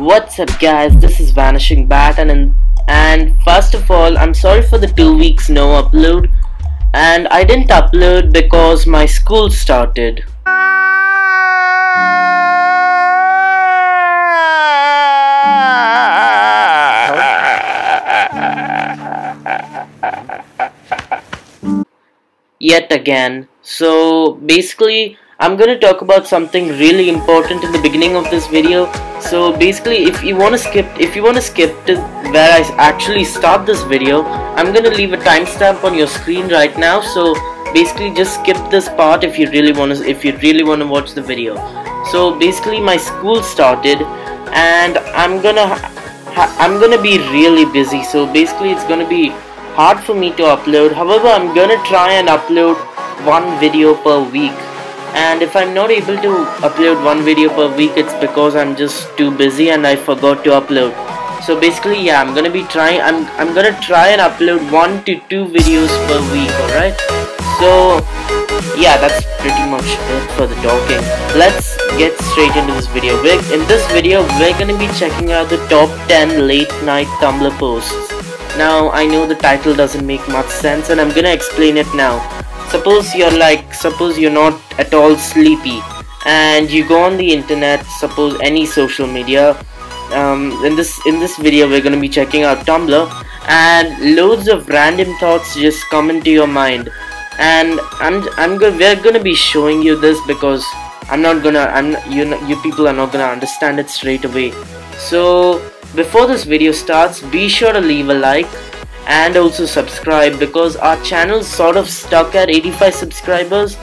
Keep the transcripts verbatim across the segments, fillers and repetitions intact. What's up guys, this is Vanishing Bat, and and first of all, I'm sorry for the two weeks no upload, and I didn't upload because my school started. Yet again. So basically, I'm gonna talk about something really important in the beginning of this video. So basically, if you wanna skip, if you wanna skip to where I actually start this video, I'm gonna leave a timestamp on your screen right now. So basically, just skip this part if you really wanna, if you really wanna watch the video. So basically, my school started, and I'm gonna, ha I'm gonna be really busy. So basically, it's gonna be hard for me to upload. However, I'm gonna try and upload one video per week. And if I'm not able to upload one video per week, it's because I'm just too busy and I forgot to upload. So basically, yeah, I'm gonna be trying I'm, I'm gonna try and upload one to two videos per week. Alright, so yeah, that's pretty much it for the talking. Let's get straight into this video. We're, in this video we're gonna be checking out the top ten late night Tumblr posts. Now I know the title doesn't make much sense, and I'm gonna explain it now. Suppose you're like, suppose you're not at all sleepy and you go on the internet, suppose any social media. Um, in this in this video we're gonna be checking out Tumblr, and loads of random thoughts just come into your mind, and I'm I'm gonna we're gonna be showing you this because I'm not gonna I'm you you people are not gonna understand it straight away. So before this video starts, be sure to leave a like. And also subscribe, because our channel's sort of stuck at eighty-five subscribers.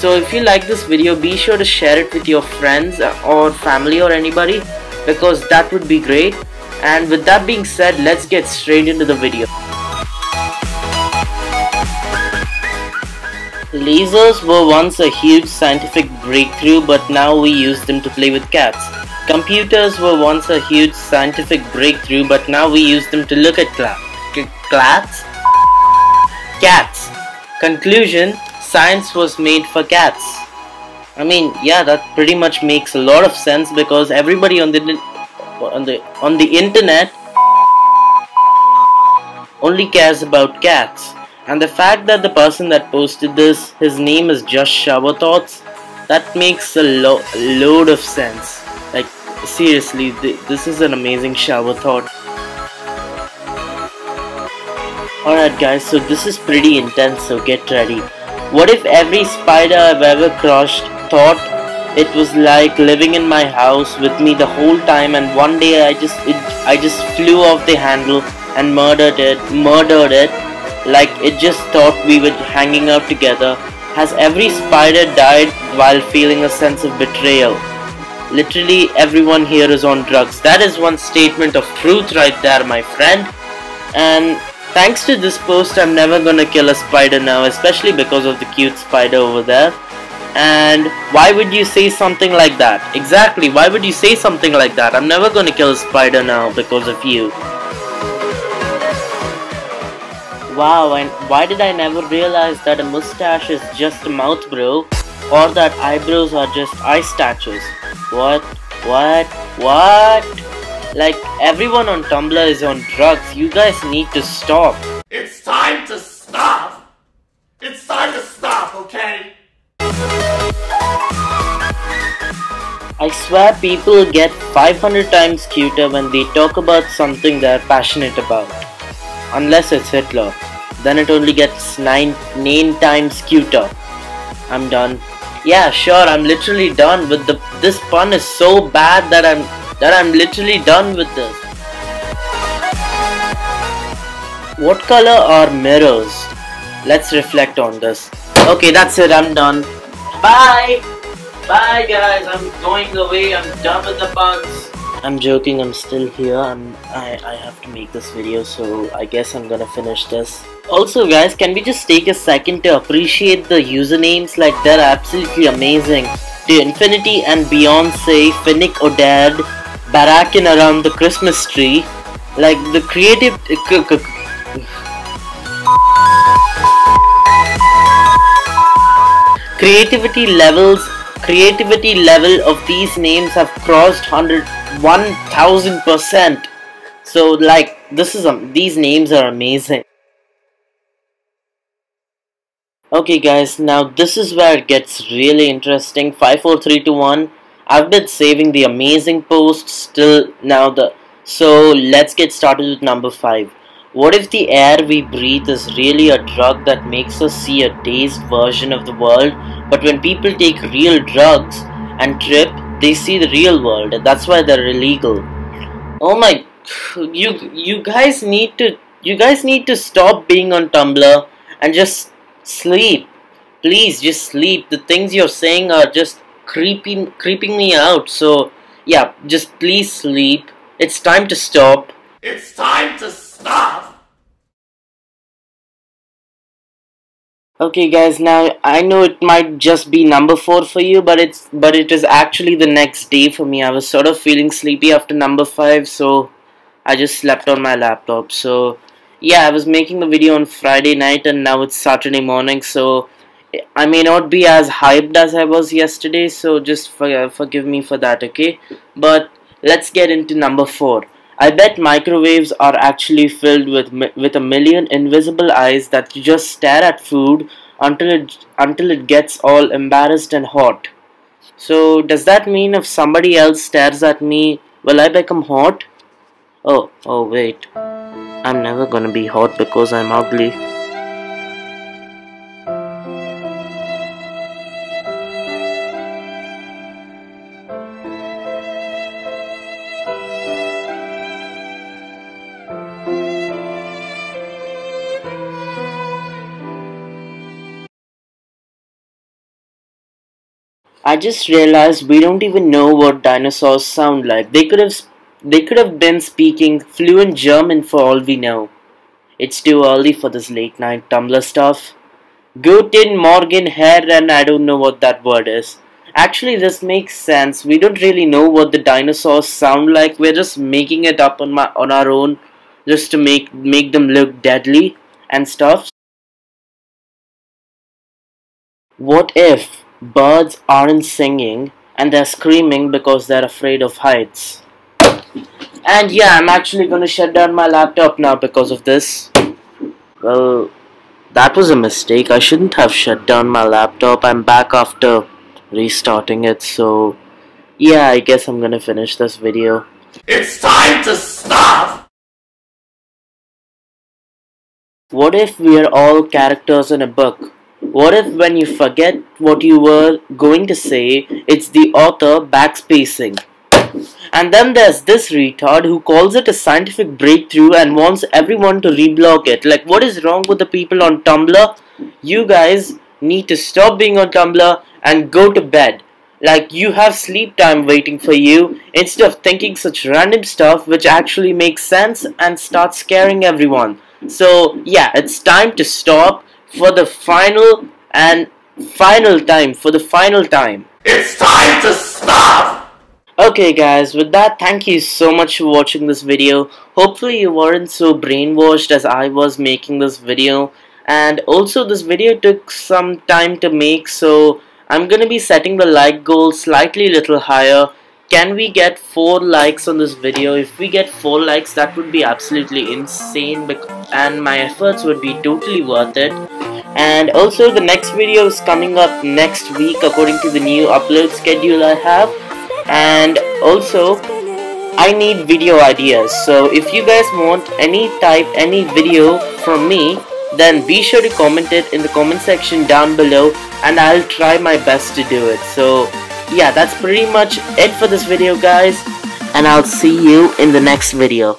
So if you like this video, be sure to share it with your friends or family or anybody, because that would be great. And with that being said, let's get straight into the video. Lasers were once a huge scientific breakthrough, but now we use them to play with cats. Computers were once a huge scientific breakthrough, but now we use them to look at cats. Cats? Cats. Conclusion: science was made for cats. I mean, yeah, that pretty much makes a lot of sense, because everybody on the on the on the internet only cares about cats. And the fact that the person that posted this, his name is just Shower Thoughts, that makes a lo load of sense. Like seriously, th this is an amazing shower thought. Alright guys, so this is pretty intense, so get ready. What if every spider I've ever crushed thought it was like living in my house with me the whole time, and one day I just it, I just flew off the handle and murdered it, murdered it, like it just thought we were hanging out together. Has every spider died while feeling a sense of betrayal? Literally everyone here is on drugs. That is one statement of truth right there, my friend. And thanks to this post, I'm never gonna kill a spider now, especially because of the cute spider over there. And why would you say something like that? Exactly, why would you say something like that? I'm never gonna kill a spider now because of you. Wow, and why did I never realize that a mustache is just a mouth, bro? Or that eyebrows are just eye statues? What? What? What? Like, everyone on Tumblr is on drugs. You guys need to stop. It's time to stop. It's time to stop, okay? I swear people get five hundred times cuter when they talk about something they're passionate about. Unless it's Hitler. Then it only gets nine, nine times cuter. I'm done. Yeah, sure, I'm literally done with the... This pun is so bad that I'm... that I'm literally done with this. What color are mirrors? Let's reflect on this. Okay, that's it, I'm done. Bye! Bye guys, I'm going away, I'm done with the puns. I'm joking, I'm still here. I'm, I, I have to make this video, so I guess I'm gonna finish this. Also guys, can we just take a second to appreciate the usernames? Like, they're absolutely amazing. The Infinity and Beyonce, Finnick Odad, Barrackin around the Christmas tree, like the creative. Creativity levels, creativity level of these names have crossed hundred one thousand percent. So like this is um, these names are amazing. Okay guys, now this is where it gets really interesting. Five four three two one. I've been saving the amazing posts till now, the so let's get started with number five. What if the air we breathe is really a drug that makes us see a dazed version of the world, but when people take real drugs and trip, they see the real world, and that's why they're illegal. Oh my, you you guys need to you guys need to stop being on Tumblr and just sleep. Please just sleep. The things you're saying are just creeping creeping me out. So yeah, just please sleep. It's time to stop. It's time to stop. Okay guys, now I know it might just be number four for you, but it's but it is actually the next day for me. I was sort of feeling sleepy after number five, so I just slept on my laptop. So yeah, I was making the video on Friday night and now it's Saturday morning, so I may not be as hyped as I was yesterday, so just for, uh, forgive me for that, okay? But let's get into number four. I bet microwaves are actually filled with with a million invisible eyes that just stare at food until it until it gets all embarrassed and hot. So does that mean if somebody else stares at me, will I become hot? Oh, oh wait. I'm never gonna be hot because I'm ugly. I just realized we don't even know what dinosaurs sound like. They could have They could have been speaking fluent German for all we know. It's too early for this late night Tumblr stuff. Guten Morgen Herr, and I don't know what that word is. Actually this makes sense. We don't really know what the dinosaurs sound like. We're just making it up on my on our own just to make make them look deadly and stuff. What if birds aren't singing and they're screaming because they're afraid of heights? And yeah, I'm actually gonna shut down my laptop now because of this. Well, that was a mistake. I shouldn't have shut down my laptop. I'm back after restarting it, so yeah, I guess I'm gonna finish this video. It's time to stop! What if we are all characters in a book? What if when you forget what you were going to say, it's the author backspacing? And then there's this retard who calls it a scientific breakthrough and wants everyone to reblog it. Like, what is wrong with the people on Tumblr? You guys need to stop being on Tumblr and go to bed. Like, you have sleep time waiting for you instead of thinking such random stuff which actually makes sense and starts scaring everyone. So yeah, it's time to stop for the final and final time. For the final time. It's time to stop! Okay guys, with that, thank you so much for watching this video. Hopefully you weren't so brainwashed as I was making this video. And also this video took some time to make, so I'm gonna be setting the like goal slightly little higher. Can we get four likes on this video? If we get four likes, that would be absolutely insane, and my efforts would be totally worth it. And also the next video is coming up next week according to the new upload schedule I have. And also I need video ideas, so if you guys want any type any video from me, then be sure to comment it in the comment section down below and I'll try my best to do it. So yeah, that's pretty much it for this video guys, and I'll see you in the next video.